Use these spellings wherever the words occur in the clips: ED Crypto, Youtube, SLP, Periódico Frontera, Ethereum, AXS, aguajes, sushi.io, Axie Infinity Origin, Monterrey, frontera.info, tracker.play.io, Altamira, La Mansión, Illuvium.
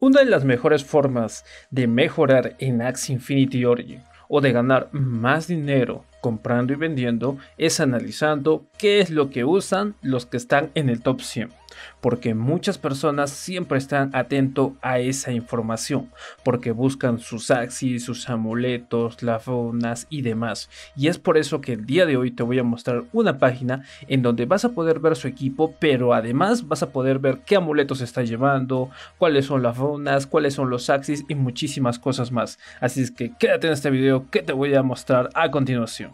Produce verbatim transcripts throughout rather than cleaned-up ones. Una de las mejores formas de mejorar en Axie Infinity Origin o de ganar más dinero comprando y vendiendo es analizando qué es lo que usan los que están en el top cien, porque muchas personas siempre están atentos a esa información, porque buscan sus axis, sus amuletos, las runas y demás, y es por eso que el día de hoy te voy a mostrar una página en donde vas a poder ver su equipo, pero además vas a poder ver qué amuletos está llevando, cuáles son las runas, cuáles son los axis y muchísimas cosas más, así es que quédate en este video que te voy a mostrar a continuación.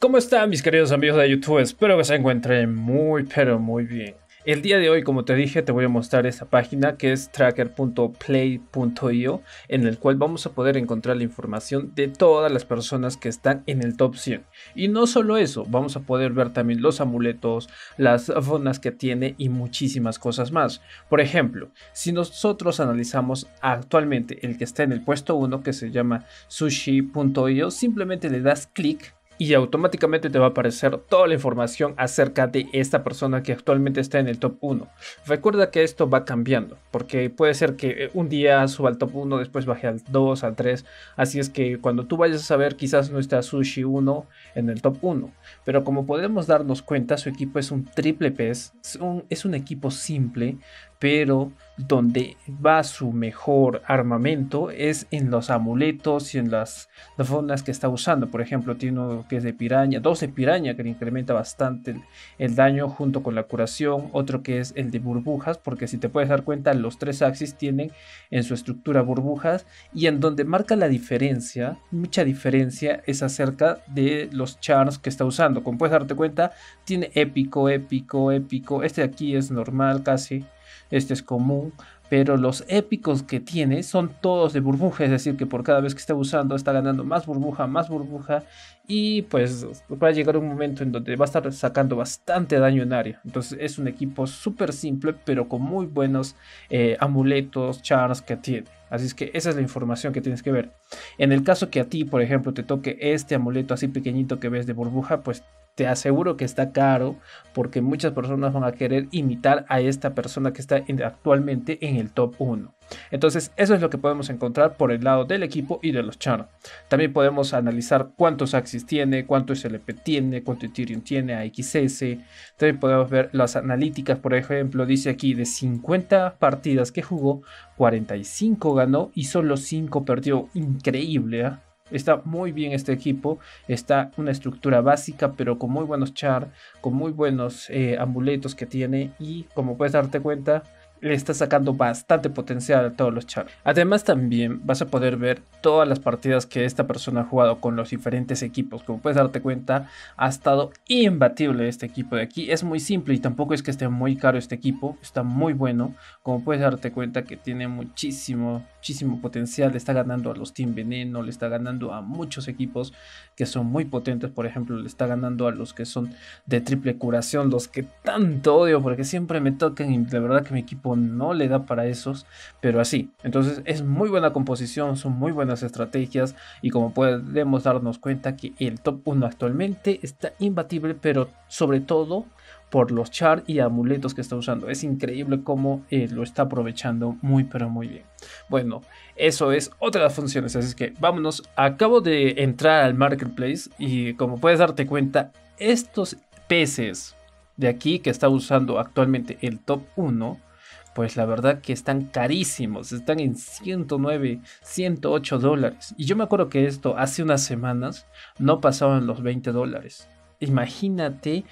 ¿Cómo están mis queridos amigos de YouTube? Espero que se encuentren muy pero muy bien. El día de hoy, como te dije, te voy a mostrar esta página que es tracker punto play punto i o, en el cual vamos a poder encontrar la información de todas las personas que están en el top cien. Y no solo eso, vamos a poder ver también los amuletos, las runas que tiene y muchísimas cosas más. Por ejemplo, si nosotros analizamos actualmente el que está en el puesto uno, que se llama sushi punto i o, simplemente le das clic y automáticamente te va a aparecer toda la información acerca de esta persona que actualmente está en el top uno. Recuerda que esto va cambiando, porque puede ser que un día suba al top uno, después baje al dos, al tres. Así es que cuando tú vayas a saber, quizás no está sushi uno en el top uno. Pero como podemos darnos cuenta, su equipo es un triple pez, es un, es un equipo simple, pero donde va su mejor armamento es en los amuletos y en las runas que está usando. Por ejemplo, tiene uno que es de piraña, dos de piraña, que le incrementa bastante el, el daño junto con la curación. Otro que es el de burbujas, porque si te puedes dar cuenta, los tres axis tienen en su estructura burbujas, y en donde marca la diferencia, mucha diferencia, es acerca de los charms que está usando. Como puedes darte cuenta, tiene épico, épico, épico. Este de aquí es normal casi. Este es común, pero los épicos que tiene son todos de burbuja, es decir que por cada vez que está usando está ganando más burbuja, más burbuja, y pues va a llegar un momento en donde va a estar sacando bastante daño en área. Entonces es un equipo súper simple, pero con muy buenos eh, amuletos, charms que tiene. Así es que esa es la información que tienes que ver. En el caso que a ti, por ejemplo, te toque este amuleto así pequeñito que ves de burbuja, pues te aseguro que está caro, porque muchas personas van a querer imitar a esta persona que está en, actualmente en el top uno. Entonces eso es lo que podemos encontrar por el lado del equipo y de los charms. También podemos analizar cuántos axis tiene, cuánto S L P tiene, cuánto Ethereum tiene, A X S. También podemos ver las analíticas. Por ejemplo, dice aquí de cincuenta partidas que jugó, cuarenta y cinco ganó y solo cinco perdió. Increíble, ¿eh? Está muy bien este equipo, está una estructura básica pero con muy buenos char, con muy buenos eh, amuletos que tiene, y como puedes darte cuenta le está sacando bastante potencial a todos los charms. Además también vas a poder ver todas las partidas que esta persona ha jugado con los diferentes equipos. Como puedes darte cuenta, ha estado imbatible este equipo de aquí. Es muy simple y tampoco es que esté muy caro este equipo, está muy bueno. Como puedes darte cuenta que tiene muchísimo, muchísimo potencial. Le está ganando a los Team Veneno, le está ganando a muchos equipos que son muy potentes. Por ejemplo, le está ganando a los que son de triple curación, los que tanto odio porque siempre me tocan y la verdad que mi equipo no le da para esos, pero así. Entonces es muy buena composición, son muy buenas estrategias, y como podemos darnos cuenta que el top uno actualmente está imbatible, pero sobre todo por los char y amuletos que está usando. Es increíble cómo eh, lo está aprovechando muy pero muy bien. Bueno, eso es otra de las funciones, así que vámonos. Acabo de entrar al marketplace y como puedes darte cuenta, estos peces de aquí que está usando actualmente el top uno, pues la verdad que están carísimos, están en ciento nueve, ciento ocho dólares. Y yo me acuerdo que esto hace unas semanas no pasaban los veinte dólares. Imagínate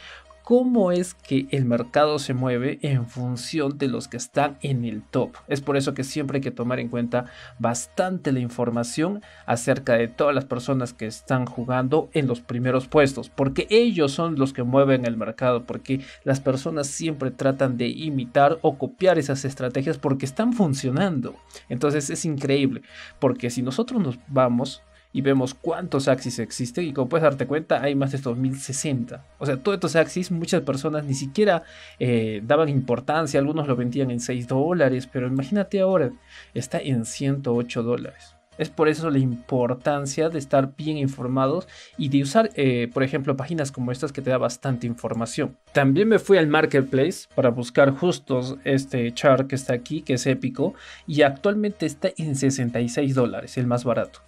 cómo es que el mercado se mueve en función de los que están en el top. Es por eso que siempre hay que tomar en cuenta bastante la información acerca de todas las personas que están jugando en los primeros puestos, porque ellos son los que mueven el mercado, porque las personas siempre tratan de imitar o copiar esas estrategias porque están funcionando. Entonces es increíble, porque si nosotros nos vamos y vemos cuántos axis existen, y como puedes darte cuenta hay más de dos mil sesenta. O sea, todos estos axis muchas personas ni siquiera eh, daban importancia. Algunos lo vendían en seis dólares, pero imagínate ahora, está en ciento ocho dólares. Es por eso la importancia de estar bien informados y de usar, eh, por ejemplo, páginas como estas que te da bastante información. También me fui al marketplace para buscar justos este chart que está aquí, que es épico, y actualmente está en sesenta y seis dólares, el más barato.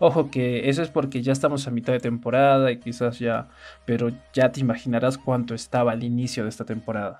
Ojo que eso es porque ya estamos a mitad de temporada y quizás ya, pero ya te imaginarás cuánto estaba al inicio de esta temporada.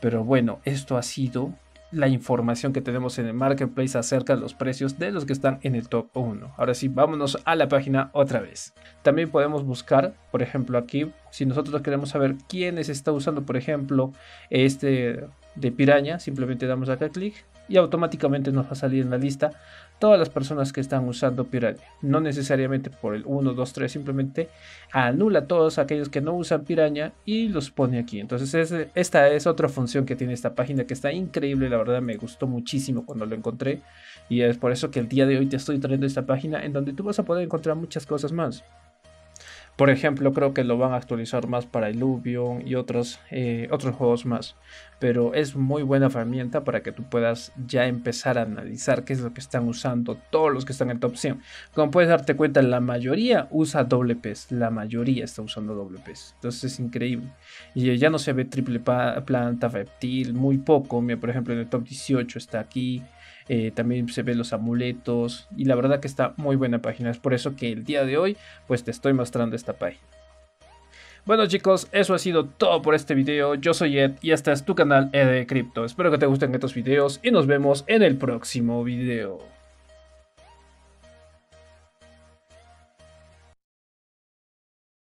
Pero bueno, esto ha sido la información que tenemos en el marketplace acerca de los precios de los que están en el top uno. Ahora sí, vámonos a la página otra vez. También podemos buscar, por ejemplo, aquí, si nosotros queremos saber quiénes está usando, por ejemplo, este de piraña, simplemente damos acá clic y automáticamente nos va a salir en la lista todas las personas que están usando piraña. No necesariamente por el uno, dos, tres, simplemente anula a todos aquellos que no usan piraña y los pone aquí. Entonces es, esta es otra función que tiene esta página que está increíble. La verdad me gustó muchísimo cuando lo encontré y es por eso que el día de hoy te estoy trayendo esta página en donde tú vas a poder encontrar muchas cosas más. Por ejemplo, creo que lo van a actualizar más para Illuvium y otros, eh, otros juegos más. Pero es muy buena herramienta para que tú puedas ya empezar a analizar qué es lo que están usando todos los que están en top cien. Como puedes darte cuenta, la mayoría usa doble Ps. La mayoría está usando doble Ps. Entonces es increíble. Y ya no se ve triple planta, reptil, muy poco. Mira, por ejemplo, en el top dieciocho está aquí. Eh, también se ven los amuletos y la verdad que está muy buena página. Es por eso que el día de hoy pues te estoy mostrando esta página. Bueno chicos, eso ha sido todo por este video. Yo soy Ed y este es tu canal E D Crypto. Espero que te gusten estos videos y nos vemos en el próximo video.